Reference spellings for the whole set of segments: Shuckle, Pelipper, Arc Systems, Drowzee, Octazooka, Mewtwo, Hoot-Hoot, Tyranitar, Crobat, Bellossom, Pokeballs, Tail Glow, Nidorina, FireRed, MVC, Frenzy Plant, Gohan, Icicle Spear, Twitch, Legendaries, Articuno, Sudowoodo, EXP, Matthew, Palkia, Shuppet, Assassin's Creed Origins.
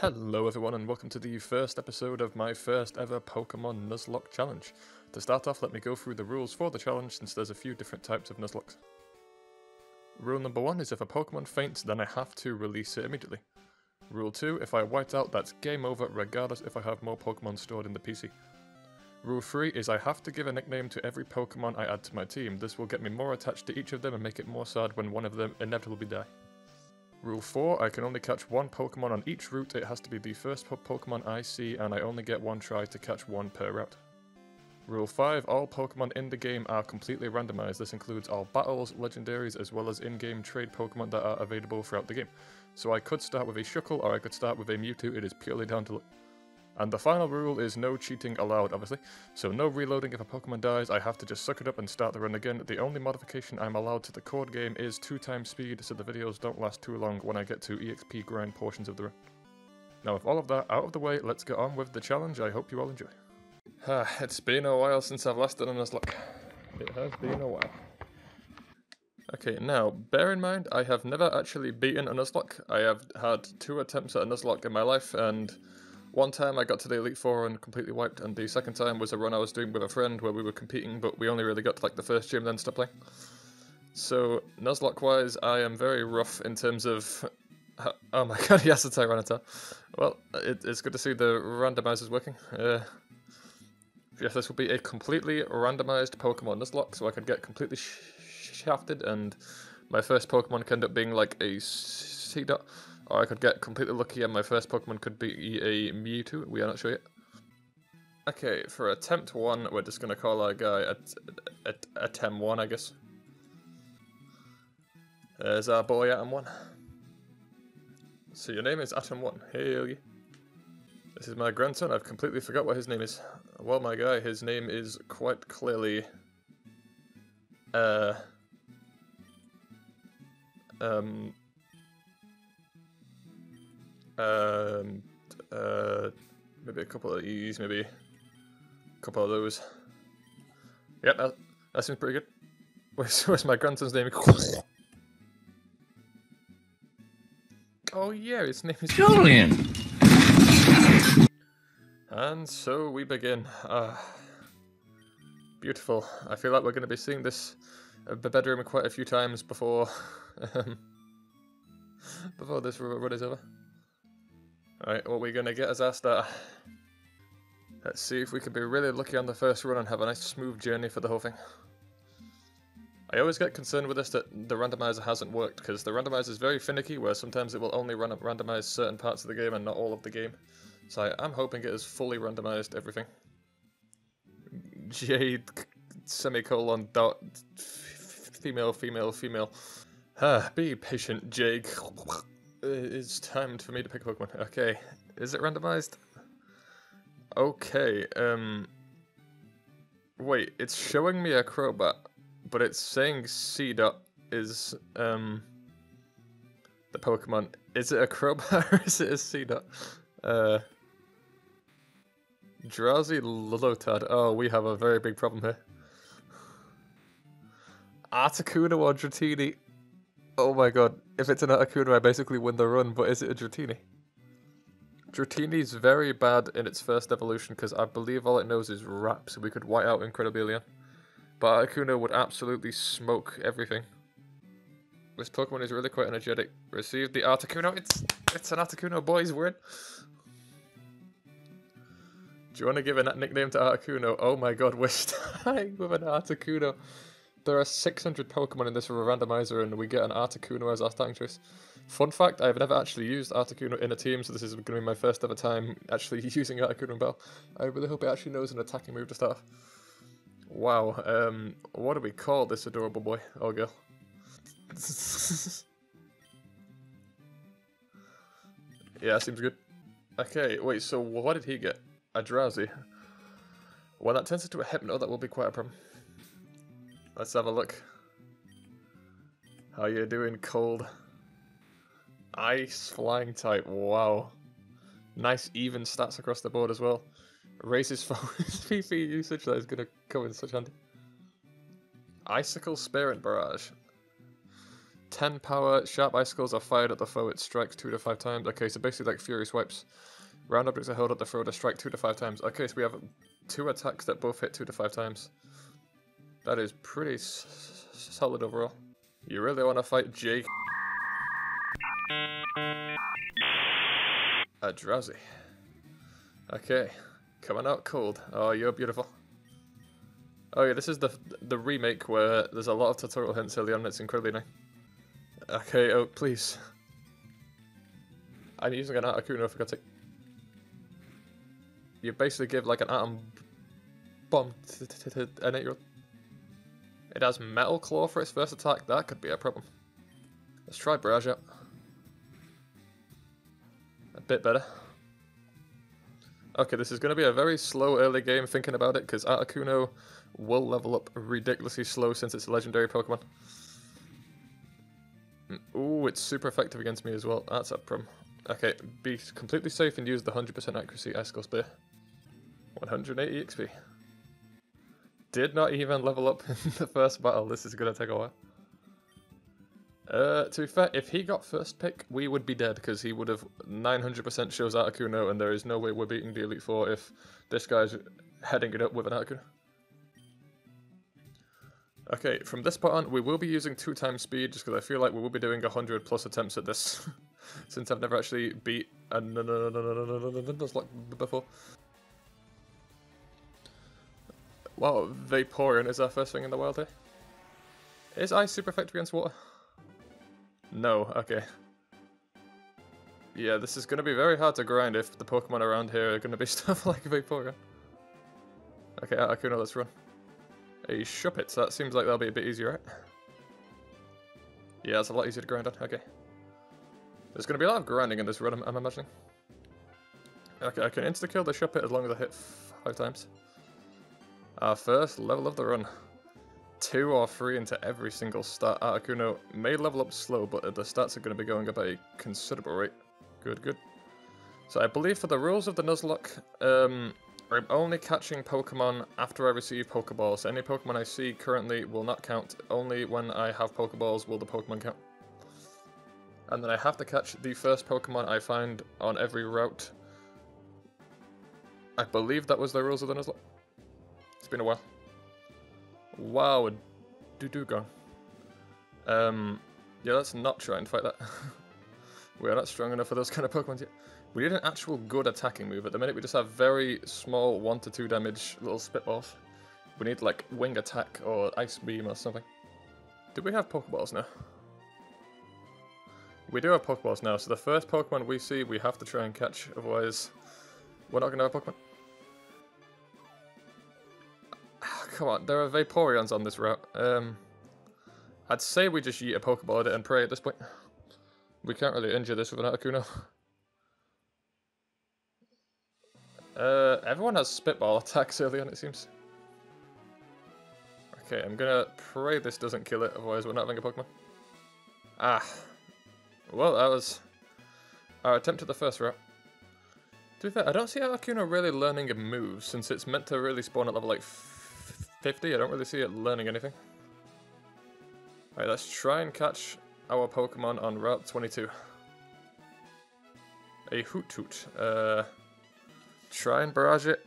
Hello everyone and welcome to the first episode of my first ever Pokemon Nuzlocke challenge. To start off, let me go through the rules for the challenge since there's a few different types of Nuzlocke. Rule number 1 is if a Pokemon faints, then I have to release it immediately. Rule 2, if I white out, that's game over regardless if I have more Pokemon stored in the PC. Rule 3 is I have to give a nickname to every Pokemon I add to my team. This will get me more attached to each of them and make it more sad when one of them inevitably die. Rule 4, I can only catch one Pokemon on each route. It has to be the first Pokemon I see and I only get one try to catch one per route. Rule 5, all Pokemon in the game are completely randomized. This includes all battles, legendaries, as well as in-game trade Pokemon that are available throughout the game. So I could start with a Shuckle or I could start with a Mewtwo, it is purely down to luck. And the final rule is no cheating allowed, obviously, so no reloading if a Pokemon dies, I have to just suck it up and start the run again. The only modification I'm allowed to the card game is 2x speed, so the videos don't last too long when I get to EXP grind portions of the run. Now with all of that out of the way, let's get on with the challenge. I hope you all enjoy. It's been a while since I've last done a Nuzlocke. It has been a while. Okay, now, bear in mind, I have never actually beaten a Nuzlocke. I have had 2 attempts at a Nuzlocke in my life, and one time I got to the Elite Four and completely wiped, and the second time was a run I was doing with a friend where we were competing, but we only really got to like the first gym, then stopped playing. So, Nuzlocke-wise, I am very rough in terms of... Oh my god, yes, it's Tyranitar. Well, it's good to see the randomizers working. Yes, this will be a completely randomized Pokemon Nuzlocke, so I could get completely shafted, and my first Pokemon could end up being like a C-Dot. Or I could get completely lucky and my first Pokemon could be a Mewtwo, we are not sure yet. Okay, for attempt 1, we're just going to call our guy Attempt 1, I guess. There's our boy Atom 1. So your name is Atom 1, hell yeah. This is my grandson, I've completely forgot what his name is. Well my guy, his name is quite clearly... maybe a couple of E's, maybe a couple of those. Yep, that seems pretty good. Where's my grandson's name? Oh yeah, his name is Julian! And so we begin. Beautiful. I feel like we're going to be seeing this bedroom quite a few times before, before this run is over. Alright, what we're going to get as our starter. Let's see if we can be really lucky on the first run and have a nice smooth journey for the whole thing. I always get concerned with this that the randomizer hasn't worked, because the randomizer is very finicky, where sometimes it will only randomize certain parts of the game and not all of the game. So I'm hoping it has fully randomized everything. Jade, semicolon, dot, female, female, female. Be patient, Jade. It's time for me to pick a Pokemon. Okay, is it randomized? Okay, wait, it's showing me a Crobat, but it's saying C-Dot is, the Pokemon. Is it a Crobat or is it a C-Dot? Drowzee, Lilotad. Oh, we have a very big problem here. Articuno or Dratini? Oh my god, if it's an Articuno I basically win the run, but is it a Dratini? Dratini's very bad in its first evolution because I believe all it knows is Rap, so we could white out Incredibilion. But Articuno would absolutely smoke everything. This Pokemon is really quite energetic. Receive the Articuno, it's an Articuno boys, we're in! Do you want to give a nickname to Articuno? Oh my god, we're starting with an Articuno! There are 600 Pokemon in this randomizer and we get an Articuno as our starting choice. Fun fact, I've never actually used Articuno in a team, so this is going to be my first ever time actually using Articuno in battle. I really hope it actually knows an attacking move to start off. Wow, what do we call this adorable boy or girl? Yeah, seems good. Okay, wait, so what did he get? A Drowsy. Well, that turns into a Hypno, that will be quite a problem. Let's have a look. How you doing, cold? Ice flying type, wow. Nice even stats across the board as well. Races forward PP usage, that is going to come in such handy. Icicle Spear and Barrage. 10 power, sharp icicles are fired at the foe. It strikes 2 to 5 times. Okay, so basically like Fury Swipes. Round objects are held at the foe to strike 2 to 5 times. Okay, so we have 2 attacks that both hit 2 to 5 times. That is pretty solid overall. You really want to fight Jake? A Drowzee. Okay, coming out cold. Oh, you're beautiful. Oh yeah, this is the remake where there's a lot of tutorial hints early on. It's incredibly annoying. Okay, oh please. I'm using an Articuno for God's sake. You basically give like an atom bomb to an 8-year-old. It has Metal Claw for its first attack. That could be a problem. Let's try Barrage out. A bit better. Okay, this is going to be a very slow early game thinking about it, because Articuno will level up ridiculously slow since it's a legendary Pokemon. Ooh, it's super effective against me as well. That's a problem. Okay, be completely safe and use the 100% accuracy Icicle Spear. 180 XP. Did not even level up in the first battle. This is going to take a while. To be fair, if he got first pick, we would be dead, because he would have 900% shows Articuno, and there is no way we're beating the Elite Four if this guy's heading it up with an Articuno. Okay, from this point on, we will be using 2x speed, just because I feel like we will be doing 100 plus attempts at this, since I've never actually beat a Nuzlocke before. Wow, Vaporeon is our first thing in the wild here. Is ice super effective against water? No, okay. Yeah, this is going to be very hard to grind if the Pokemon around here are going to be stuff like Vaporeon. Okay, Articuno, let's run. A Shuppet, so that seems like that'll be a bit easier, right? Yeah, it's a lot easier to grind on, okay. There's going to be a lot of grinding in this run, I'm imagining. Okay, I can insta-kill the Shuppet as long as I hit 5 times. Our first level of the run. 2 or 3 into every single stat. Articuno may level up slow, but the stats are going to be going up at a considerable rate. Good, good. So I believe for the rules of the Nuzlocke, I'm only catching Pokemon after I receive Pokeballs. Any Pokemon I see currently will not count. Only when I have Pokeballs will the Pokemon count. And then I have to catch the first Pokemon I find on every route. I believe that was the rules of the Nuzlocke. It's been a while. Wow, a Dewgong. Yeah, let's not try and fight that. We're not strong enough for those kind of Pokemon yet. We need an actual good attacking move. At the minute, we just have very small 1 to 2 damage little spitballs. We need like wing attack or ice beam or something. Do we have Pokeballs now? We do have Pokeballs now, so the first Pokemon we see, we have to try and catch, otherwise we're not going to have Pokemon. Come on, there are Vaporeons on this route. I'd say we just yeet a Pokeball at it and pray at this point. We can't really injure this with an Articuno. Everyone has spitball attacks early on, it seems. Okay, I'm gonna pray this doesn't kill it, otherwise we're not having a Pokemon. Ah. Well, that was our attempt at the first route. To be fair, I don't see Articuno really learning a move, since it's meant to really spawn at level like 50, I don't really see it learning anything. Alright, let's try and catch our Pokemon on Route 22. A Hoot-Hoot. Try and barrage it.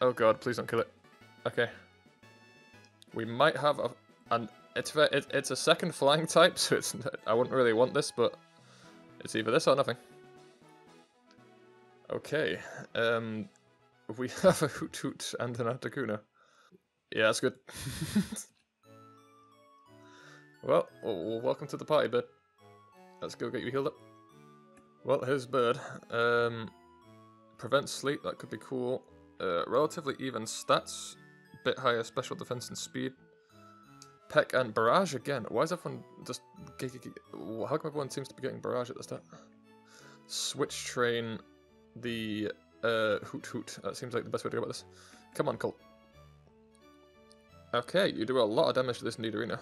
Oh god, please don't kill it. Okay. We might have a... and it's a second flying type, so it's, I wouldn't really want this, but it's either this or nothing. Okay. We have a Hoot-Hoot and an Articuno. Yeah, that's good. Well, welcome to the party, bird. Let's go get you healed up. Well, here's bird. Prevents sleep, that could be cool. Relatively even stats. Bit higher special defense and speed. Peck and barrage again. Why is everyone just... how come everyone seems to be getting barrage at the start? Switch train the Hoot-Hoot. That seems like the best way to go about this. Come on, Colt. Okay, you do a lot of damage to this Nidorina.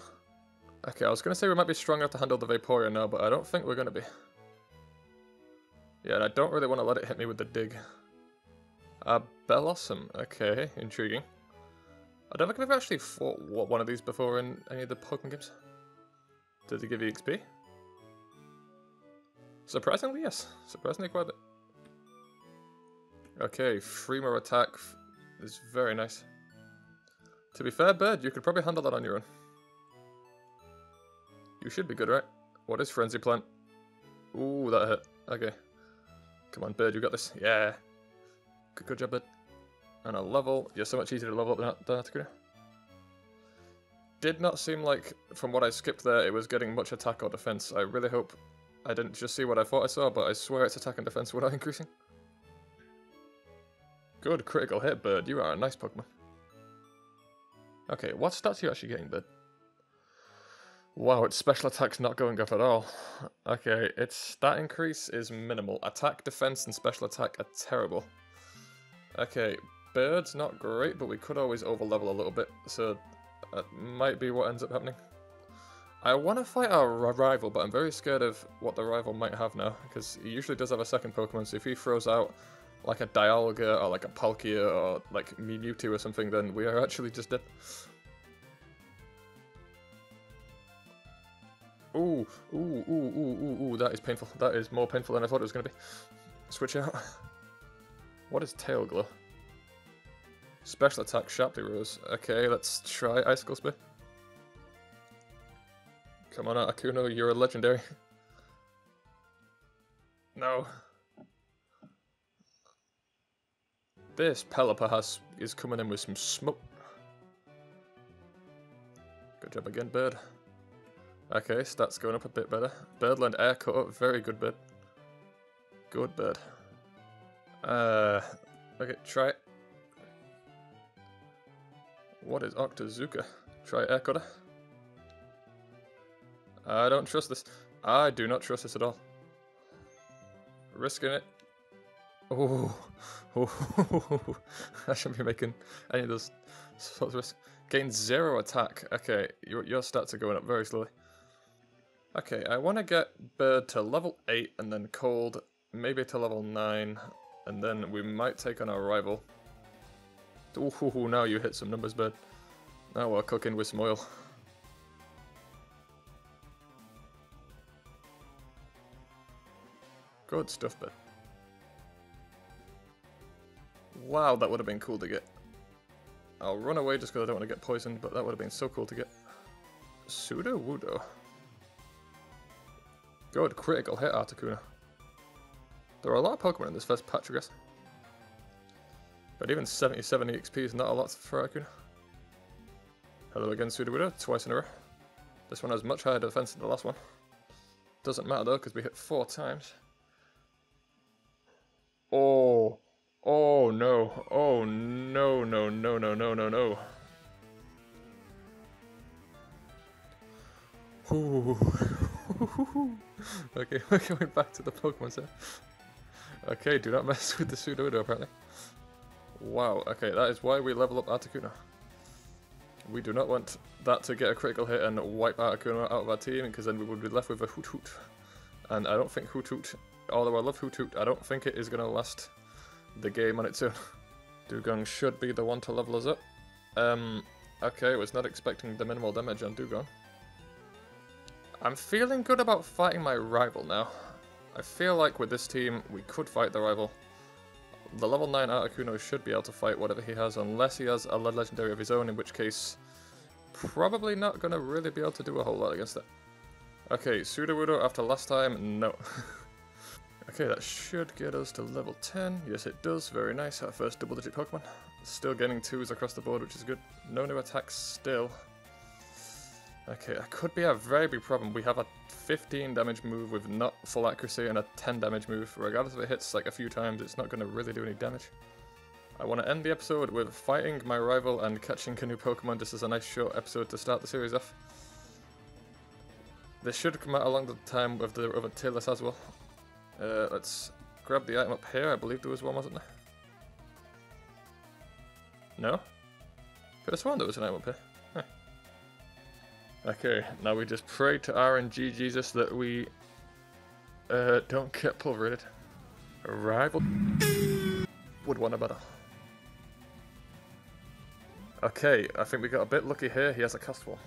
Okay, I was going to say we might be strong enough to handle the Vaporeon now, but I don't think we're going to be. Yeah, and I don't really want to let it hit me with the dig. Bellossom. Okay, intriguing. I don't think I've actually fought one of these before in any of the Pokemon games. Does it give you XP? Surprisingly, yes. Surprisingly quite a bit. Okay, 3 more attack is very nice. To be fair, Bird, you could probably handle that on your own. You should be good, right? What is Frenzy Plant? Ooh, that hit. Okay. Come on, Bird, you got this. Yeah. Good job, Bird. And a level. You're so much easier to level up than Articuno. Did not seem like, from what I skipped there, it was getting much attack or defense. I really hope I didn't just see what I thought I saw, but I swear its attack and defense were not increasing. Good critical hit, Bird. You are a nice Pokemon. Okay, what stats are you actually getting, Bird? Wow, its special attack's not going up at all. Okay, its stat increase is minimal. Attack, defense, and special attack are terrible. Okay, Bird's not great, but we could always overlevel a little bit, so that might be what ends up happening. I want to fight our rival, but I'm very scared of what the rival might have now, because he usually does have a second Pokemon, so if he throws out like a Dialga or like a Palkia or like Mewtwo or something, then we are actually just dead. Ooh, ooh, ooh, ooh, ooh, ooh, that is painful. That is more painful than I thought it was going to be. Switch out. What is Tail Glow? Special attack sharply rose. Okay, let's try Icicle Spear. Come on, Articuno, you're a legendary. No. This Pelipper is coming in with some smoke. Good job again, Bird. Okay, stats going up a bit better. Bird learned air cut up. Very good, Bird. Good, Bird. Okay, try it. What is Octazooka? Try air cutter. I don't trust this. I do not trust this at all. Risking it. Oh, oh. I shouldn't be making any of those sorts of risks. Gain 0 attack. Okay, your stats are going up very slowly. Okay, I want to get Bird to level 8 and then Cold, maybe to level 9, and then we might take on our rival. Ooh, now you hit some numbers, Bird. Now we're cooking with some oil. Good stuff, Bird. Wow, that would have been cool to get. I'll run away just because I don't want to get poisoned, but that would have been so cool to get. Sudowoodo. Good critical hit, Articuno. There are a lot of Pokemon in this first patch, I guess. But even 77 EXP is not a lot for Articuno. Hello again, Sudowoodo, twice in a row. This one has much higher defense than the last one. Doesn't matter though, because we hit 4 times. Oh. Oh no, oh no, no, no, no, no, no, no. Ooh. Okay, we're going back to the Pokemon set. Okay, do not mess with the Sudowoodo apparently. Wow, okay, that is why we level up Articuno. We do not want that to get a critical hit and wipe Articuno out of our team, because then we would be left with a Hoot-Hoot. And I don't think Hoot-Hoot, although I love Hoot-Hoot, I don't think it is going to last the game on its own. Dewgong should be the one to level us up. Okay, was not expecting the minimal damage on Dewgong. I'm feeling good about fighting my rival now. I feel like with this team, we could fight the rival. The level 9 Articuno should be able to fight whatever he has, unless he has a legendary of his own, in which case, probably not going to really be able to do a whole lot against that. Okay, Sudowoodo after last time, no. Okay, that should get us to level 10. Yes, it does. Very nice. Our first double-digit Pokemon. Still getting 2s across the board, which is good. No new attacks still. Okay, that could be a very big problem. We have a 15 damage move with not full accuracy and a 10 damage move. Regardless if it hits like a few times, it's not going to really do any damage. I want to end the episode with fighting my rival and catching a new Pokemon. This is a nice short episode to start the series off. This should come out along the time with the other tier list as well. Let's grab the item up here. I believe there was one, wasn't there? No? Could have sworn there was an item up here. Huh. Okay, now we just pray to RNG Jesus that we don't get pulverated. Rival would want a battle. Okay, I think we got a bit lucky here. He has a Castform.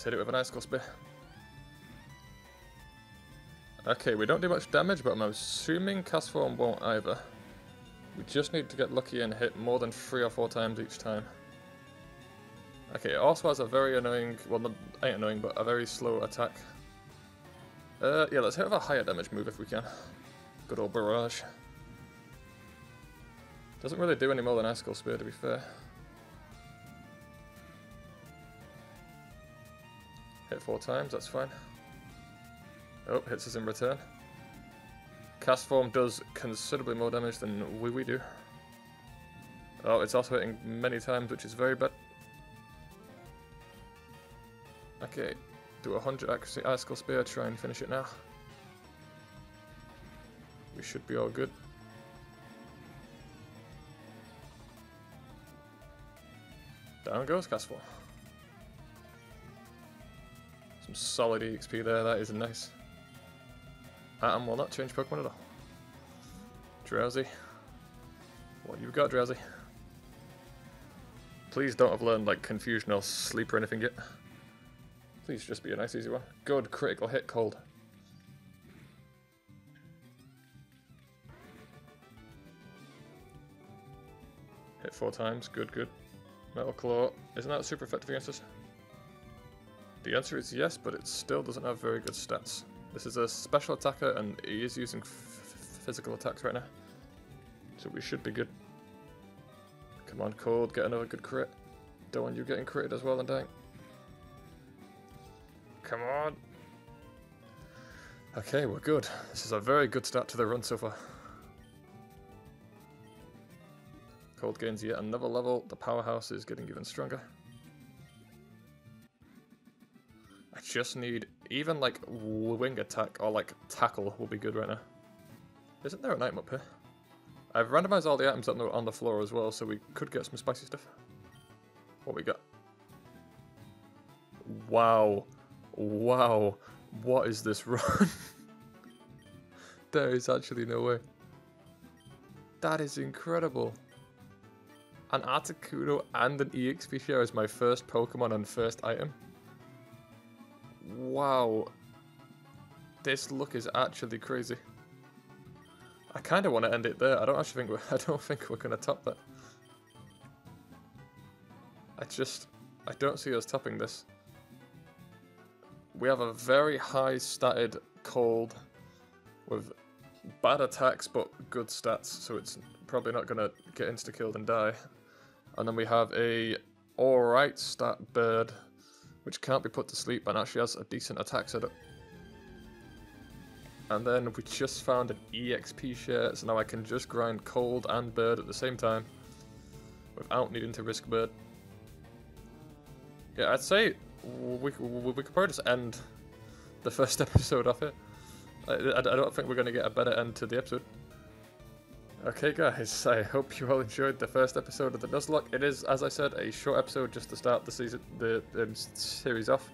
Let's hit it with an Icicle Spear. Okay, we don't do much damage, but I'm assuming Castform won't either. We just need to get lucky and hit more than 3 or 4 times each time. Okay, it also has a very annoying, well, not, ain't annoying, but a very slow attack. Yeah, let's hit with a higher damage move if we can. Good old barrage. Doesn't really do any more than Icicle Spear, to be fair. Hit 4 times, that's fine. Oh, hits us in return. Castform does considerably more damage than we do. Oh, it's also hitting many times, which is very bad. Okay, do 100 accuracy Icicle Spear, try and finish it now. We should be all good. Down goes Castform. Some solid EXP there, that is nice. Atom will not change Pokemon at all. Drowsy. What you've got, Drowsy? Please don't have learned like Confusion or Sleep or anything yet. Please just be a nice easy one. Good critical hit, Cold. Hit 4 times, good, good. Metal Claw, isn't that super effective against us? The answer is yes, but it still doesn't have very good stats. This is a special attacker and he is using physical attacks right now. So we should be good. Come on, Cold, get another good crit. Don't want you getting critted as well and dying. Come on. Okay, we're good. This is a very good start to the run so far. Cold gains yet another level. The powerhouse is getting even stronger. I just need even like wing attack or like tackle will be good right now. Isn't there an item up here? I've randomized all the items on the floor as well, so we could get some spicy stuff. What we got? Wow. Wow. What is this run? There is actually no way. That is incredible. An Articuno and an EXP share is my first Pokemon and first item. Wow. This look is actually crazy. I kind of want to end it there. I don't think we're gonna top that. I don't see us topping this. We have a very high statted Cold with bad attacks but good stats, so it's probably not gonna get insta-killed and die. And then we have a alright stat Bird, which can't be put to sleep and actually has a decent attack setup. And then we just found an EXP share, so now I can just grind Cold and Bird at the same time without needing to risk Bird. Yeah, I'd say we could probably just end the first episode off here. I don't think we're going to get a better end to the episode. Okay guys, I hope you all enjoyed the first episode of the Nuzlocke. It is, as I said, a short episode just to start the season, the series off.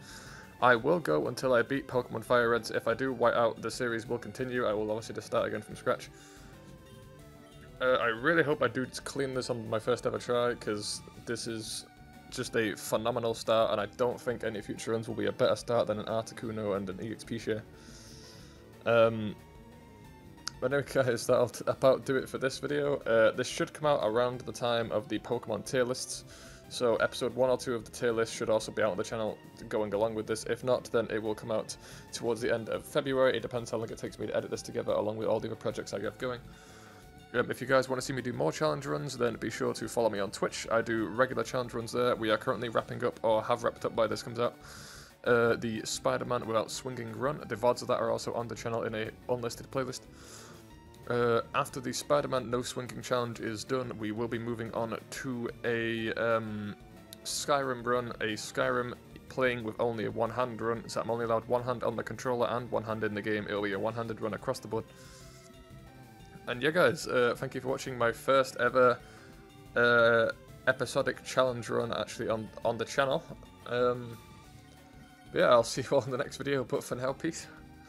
I will go until I beat Pokemon FireReds. If I do wipe out, the series will continue. I will obviously just start again from scratch. I really hope I do clean this on my first ever try, because this is just a phenomenal start, and I don't think any future runs will be a better start than an Articuno and an EXP share. But anyway guys, that'll about do it for this video. This should come out around the time of the Pokemon tier lists, so episode 1 or 2 of the tier list should also be out on the channel going along with this. If not, then it will come out towards the end of February. It depends how long it takes me to edit this together along with all the other projects I have going. If you guys want to see me do more challenge runs, then be sure to follow me on Twitch. I do regular challenge runs there. We are currently wrapping up, or have wrapped up by this comes out, the Spider-Man Without Swinging run. The VODs of that are also on the channel in a unlisted playlist. After the Spider-Man No Swinging challenge is done, we will be moving on to a Skyrim run, a Skyrim playing with only a one-hand run, so I'm only allowed one hand on the controller and one hand in the game. It'll be a one-handed run across the board. And yeah guys, thank you for watching my first ever episodic challenge run actually on the channel. Yeah, I'll see you all in the next video, but for now, peace.